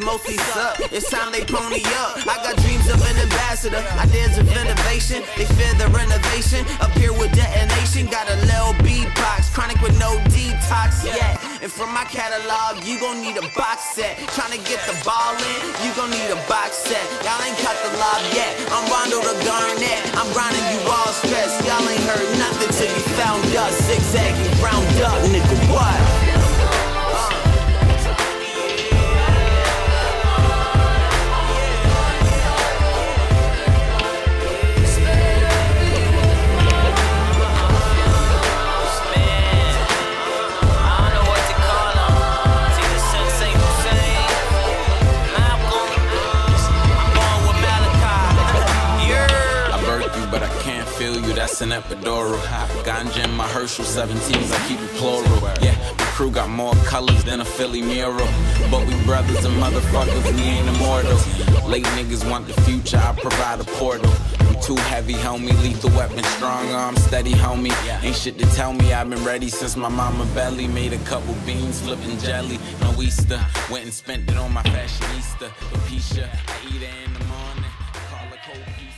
niggas mostly suck. It's time they pony up. I got dreams of an ambassador, ideas of innovation. They fear the renovation, up here with detonation. Got a little beatbox, chronic with no detox yet. And from my catalog, you gon' need a box set. Tryna get the ball in, you gon' need a box set. Y'all ain't caught the lob yet. I'm Rondo the Garnett, I'm grinding you all stress. Y'all ain't heard nothing till you found us. Zigzag and round up, nigga, what? That's an epidural. Ganja in my Herschel, 17s, I keep it plural. Yeah, the crew got more colors than a Philly mural. But we brothers and motherfuckers, we ain't immortal. Late niggas want the future, I provide a portal. We too heavy, homie, lethal weapon, strong arm, steady, homie. Ain't shit to tell me, I've been ready since my mama belly. Made a couple beans, flipping jelly, no Easter. Went and spent it on my fashionista, the Pisha. I eat it in the morning, call it cold pizza.